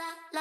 I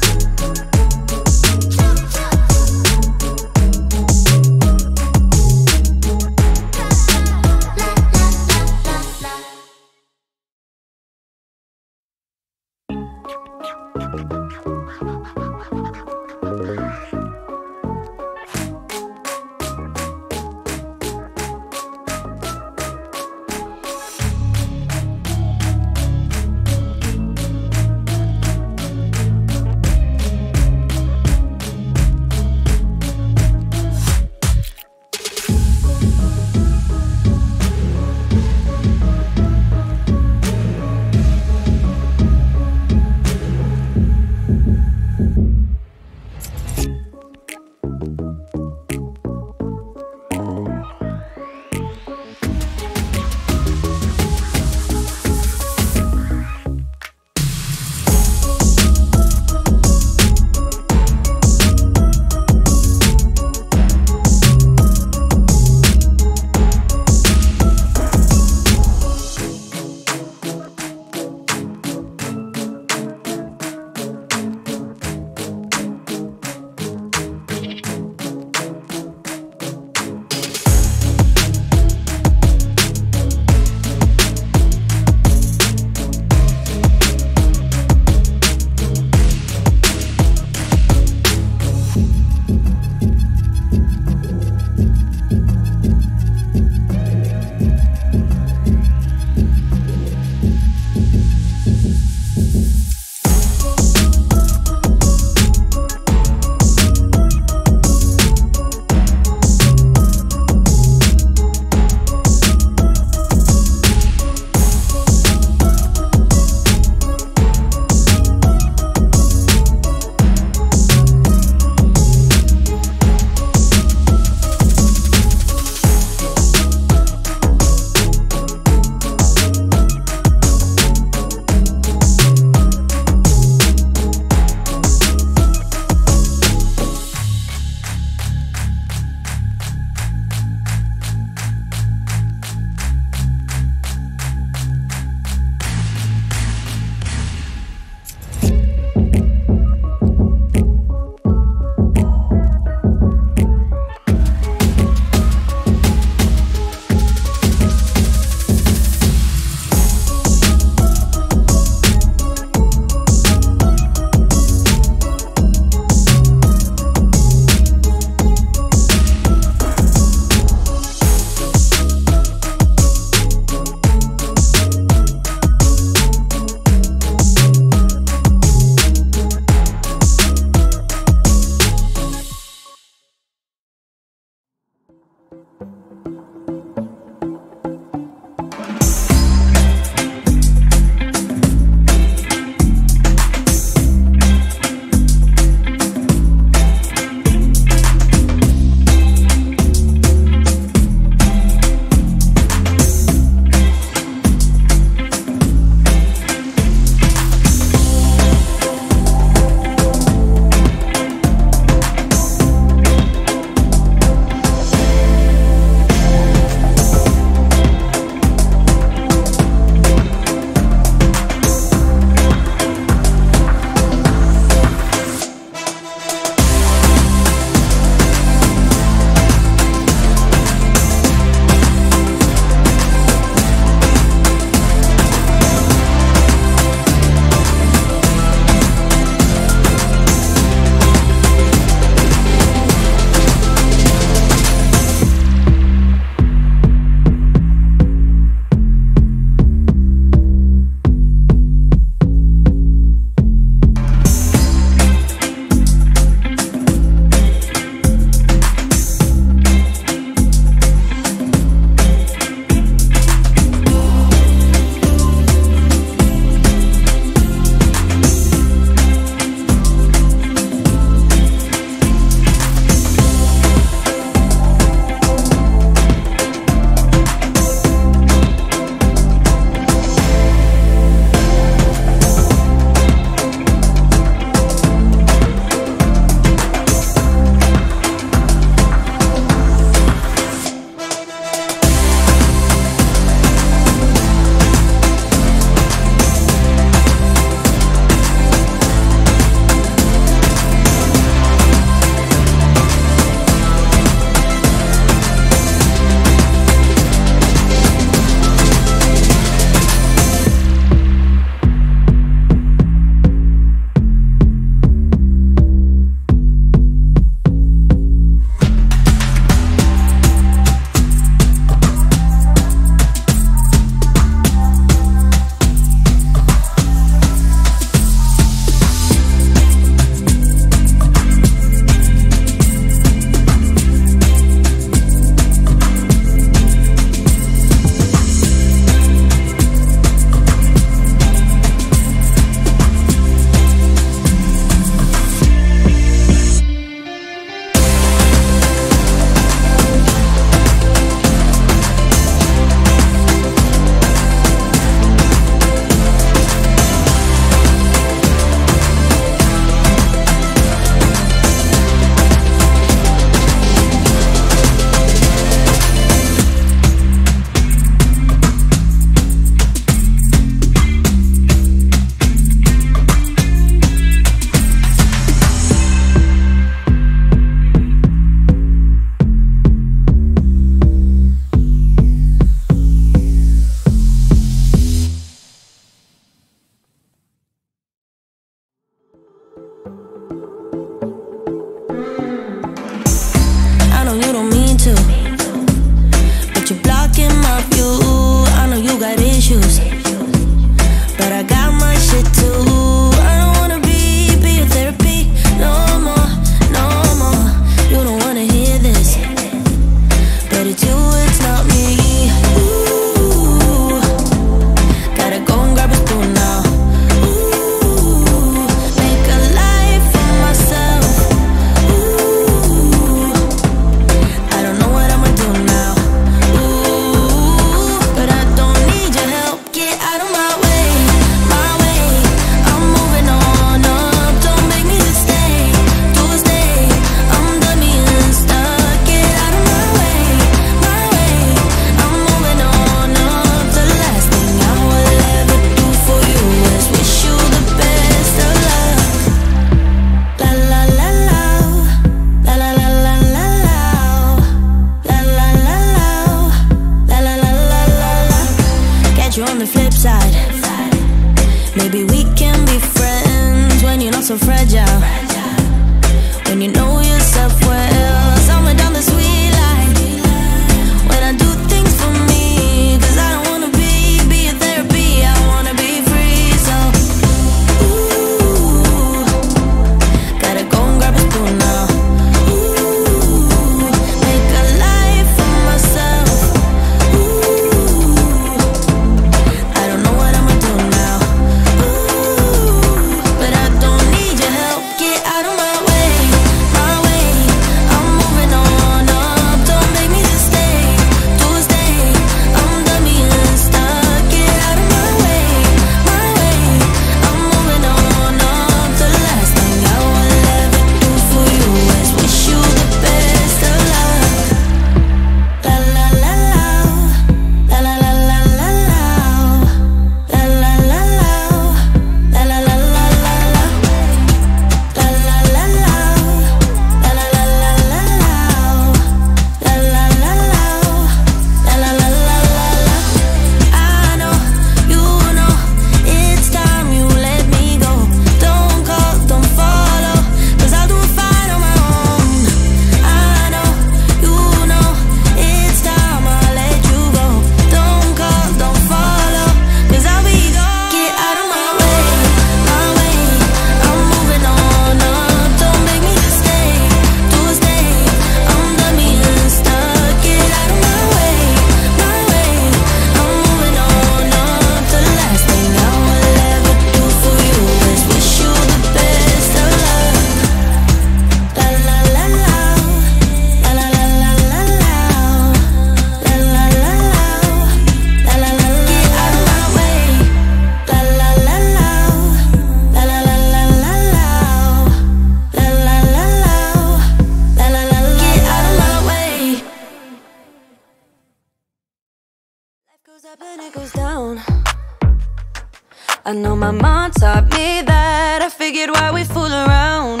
I know my mom taught me that. I figured why we fool around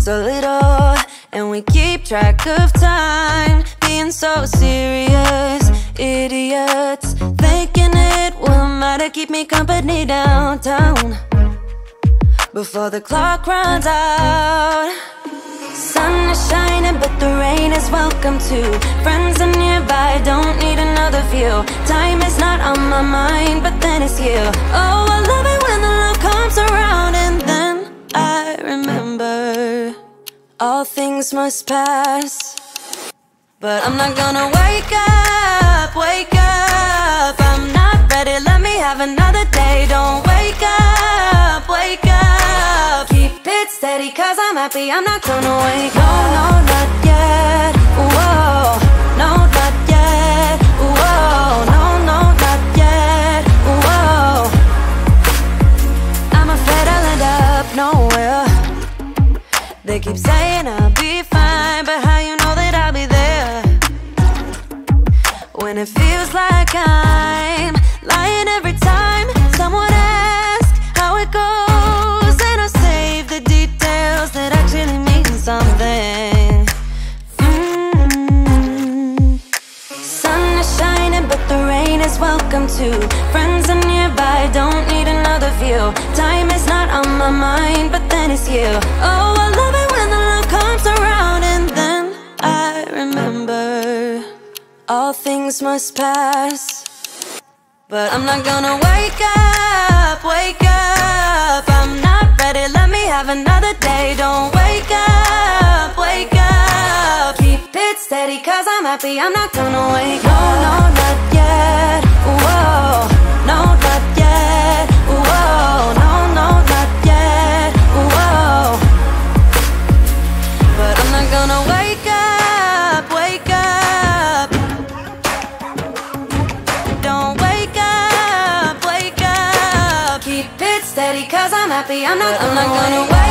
so little, and we keep track of time, being so serious, idiots, thinking it will matter, keep me company downtown before the clock runs out. Sun is shining, but the rain is welcome too. Friends are nearby, don't need another view. Time is not on my mind, but then it's you. Oh, I love it when the love comes around. And then I remember all things must pass. But I'm not gonna wake up, wake up. I'm not ready, let me have another day. Don't wake up, wake up. Keep it steady, cause I'm happy, I'm not gonna wake up. No, no, not yet, whoa. No, not yet, whoa. No, no, not yet, whoa. I'm afraid I'll end up nowhere. They keep saying I'll be fine, but how you know that I'll be there when it feels like I'm lying every time someone asks how it goes? And I save the details that actually mean something. Sun is shining, but the rain is welcome too. Friends are nearby, don't need another view. Time is not on my mind, but then it's you. Oh, I love it when the love comes around. And then I remember all things must pass. But I'm not gonna wake up, wake up. I'm not ready, let me have another day. Don't wake up, wake up. Keep it steady, cause I'm happy, I'm not gonna wake up. No, no, not yet, whoa. No, not yet, whoa. No, no, not yet, whoa. But I'm not gonna wake up, wake up. Don't wake up, keep it steady, cause I'm happy, I'm not gonna wait.